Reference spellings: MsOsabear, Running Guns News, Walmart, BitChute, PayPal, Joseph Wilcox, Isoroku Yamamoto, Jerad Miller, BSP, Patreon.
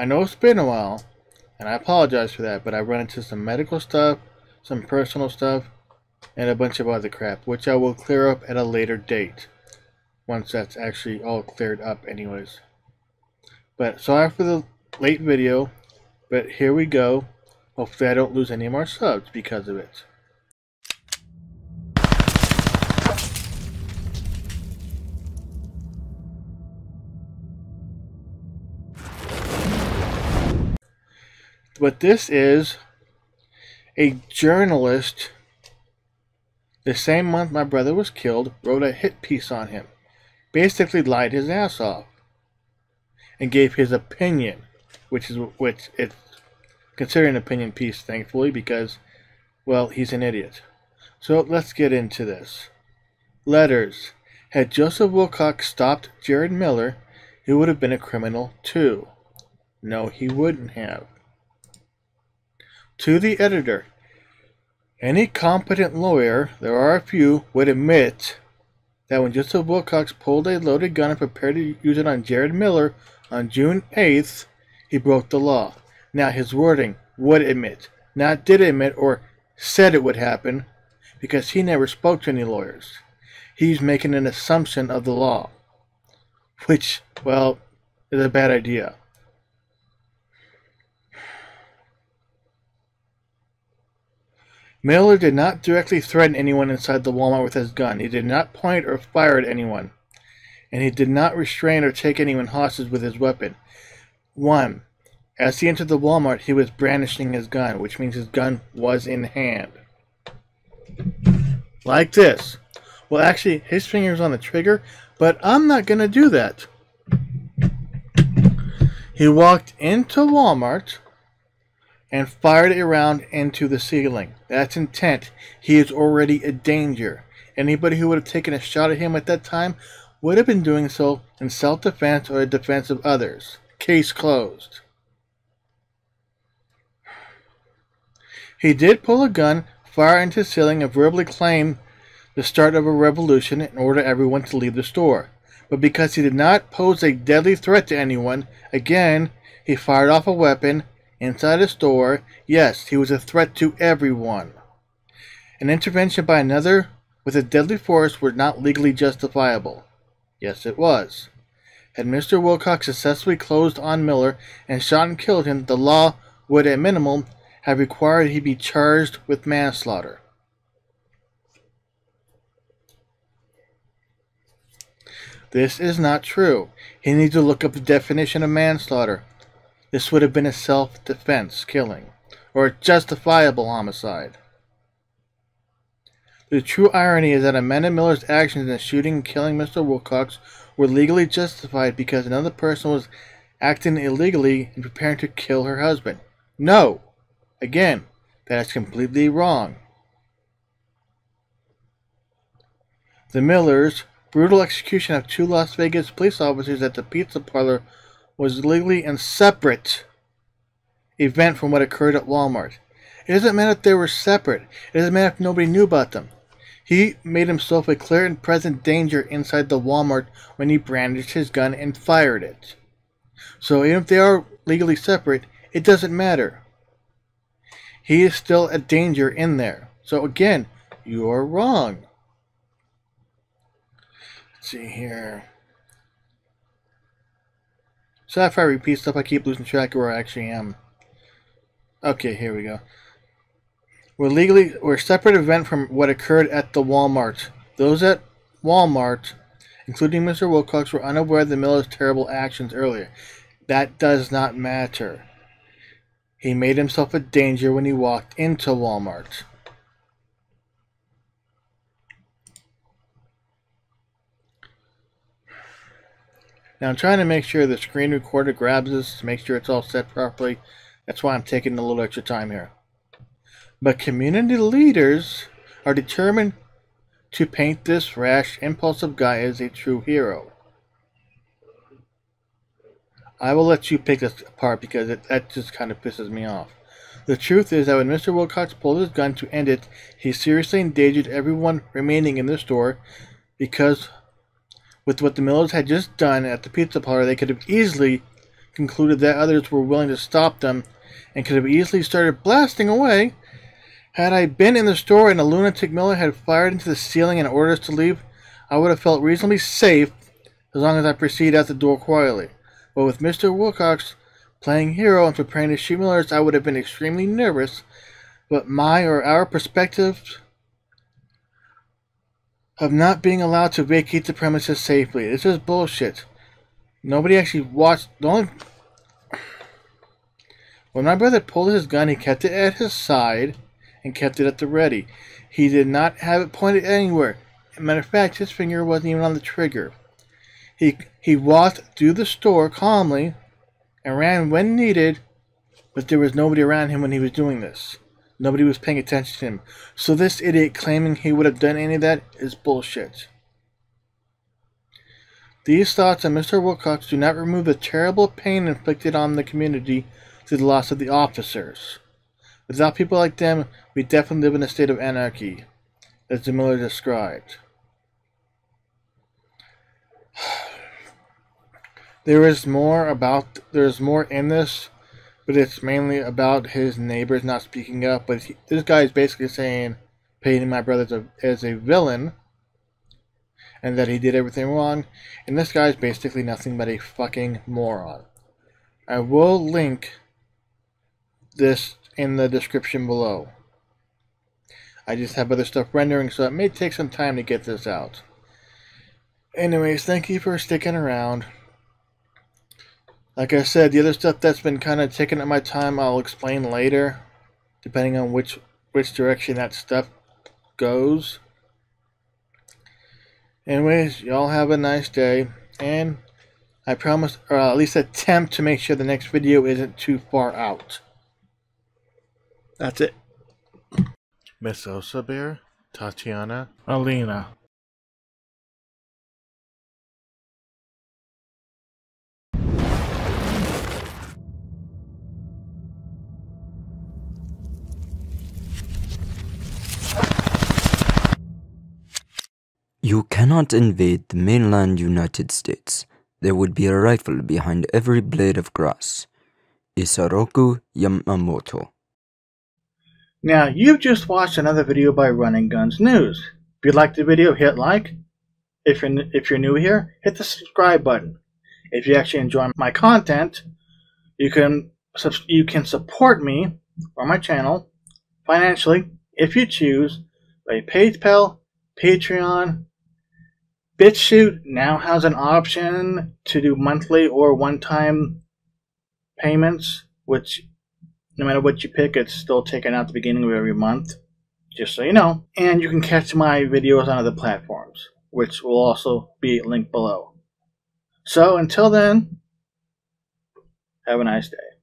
I know it's been a while, and I apologize for that, but I run into some medical stuff, some personal stuff, and a bunch of other crap, which I will clear up at a later date, once that's actually all cleared up anyways. But sorry for the late video, but here we go. Hopefully I don't lose any of our subs because of it. But this is a journalist. The same month my brother was killed, wrote a hit piece on him, basically lied his ass off, and gave his opinion, which it's considered an opinion piece, thankfully, because, well, he's an idiot. So let's get into this. Letters. Had Joseph Wilcox stopped Jerad Miller, he would have been a criminal too. No, he wouldn't have. To the editor. Any competent lawyer, there are a few, would admit that when Joseph Wilcox pulled a loaded gun and prepared to use it on Jerad Miller on June 8th, he broke the law. Now his wording, would admit, not did admit or said it would happen, because he never spoke to any lawyers. He's making an assumption of the law, which, well, is a bad idea. Miller did not directly threaten anyone inside the Walmart with his gun. He did not point or fire at anyone. And he did not restrain or take anyone hostage with his weapon. 1. As he entered the Walmart, he was brandishing his gun, which means his gun was in hand. Like this. Well, actually, his finger's on the trigger, but I'm not going to do that. He walked into Walmart and fired a round into the ceiling. That's intent. He is already a danger. Anybody who would have taken a shot at him at that time would have been doing so in self-defense or the defense of others. Case closed. He did pull a gun, fire into the ceiling, and verbally claim the start of a revolution and order everyone to leave the store. But because he did not pose a deadly threat to anyone, again, he fired off a weapon inside a store. Yes, he was a threat to everyone. An intervention by another with a deadly force were not legally justifiable. Yes, it was. Had Mr. Wilcox successfully closed on Miller and shot and killed him, the law would, at minimum, have required he be charged with manslaughter. This is not true. He needs to look up the definition of manslaughter. This would have been a self-defense killing, or a justifiable homicide. The true irony is that Amanda Miller's actions in shooting and killing Mr. Wilcox were legally justified because another person was acting illegally and preparing to kill her husband. No! Again, that is completely wrong. The Millers' brutal execution of 2 Las Vegas police officers at the pizza parlor was legally and separate event from what occurred at Walmart. It doesn't matter if they were separate. It doesn't matter if nobody knew about them. He made himself a clear and present danger inside the Walmart when he brandished his gun and fired it. So even if they are legally separate, it doesn't matter. He is still a danger in there. So again, you are wrong. Let's see here. So if I repeat stuff, I keep losing track of where I actually am. Okay, here we go. We're a separate event from what occurred at the Walmart. Those at Walmart, including Mr. Wilcox, were unaware of the Miller's terrible actions earlier. That does not matter. He made himself a danger when he walked into Walmart. Now I'm trying to make sure the screen recorder grabs this to make sure it's all set properly. That's why I'm taking a little extra time here. But community leaders are determined to paint this rash, impulsive guy as a true hero. I will let you pick this apart because that just kind of pisses me off. The truth is that when Mr. Wilcox pulled his gun to end it, he seriously endangered everyone remaining in the store because with what the Millers had just done at the pizza parlor, they could have easily concluded that others were willing to stop them and could have easily started blasting away. Had I been in the store and a lunatic Miller had fired into the ceiling and ordered us to leave, I would have felt reasonably safe as long as I proceeded out the door quietly. But with Mr. Wilcox playing hero and preparing to shoot Millers, I would have been extremely nervous. But my or our perspectives of not being allowed to vacate the premises safely. This is bullshit. Nobody actually watched. The only... When my brother pulled his gun, he kept it at his side and kept it at the ready. He did not have it pointed anywhere. As a matter of fact, his finger wasn't even on the trigger. He walked through the store calmly and ran when needed, but there was nobody around him when he was doing this. Nobody was paying attention to him. So this idiot claiming he would have done any of that is bullshit. These thoughts on Mr. Wilcox do not remove the terrible pain inflicted on the community through the loss of the officers. Without people like them, we definitely live in a state of anarchy, as the Miller described. There is more in this, but it's mainly about his neighbors not speaking up. But this guy is basically saying, painting my brother as a villain, and that he did everything wrong. And this guy is basically nothing but a fucking moron. I will link this in the description below. I just have other stuff rendering, so it may take some time to get this out. Anyways, thank you for sticking around. Like I said, the other stuff that's been kind of taking up my time, I'll explain later, depending on which direction that stuff goes. Anyways, y'all have a nice day, and I promise, or I'll at least attempt to make sure the next video isn't too far out. That's it. Miss Osabir, Tatiana, Alina. You cannot invade the mainland United States. There would be a rifle behind every blade of grass. Isoroku Yamamoto. Now, you've just watched another video by Running Guns News. If you liked the video, hit like. If you're new here, hit the subscribe button. If you actually enjoy my content, you can support me or my channel financially if you choose by PayPal, Patreon. BitChute now has an option to do monthly or one-time payments, which no matter what you pick, it's still taken out at the beginning of every month, just so you know. And you can catch my videos on other platforms, which will also be linked below. So until then, have a nice day.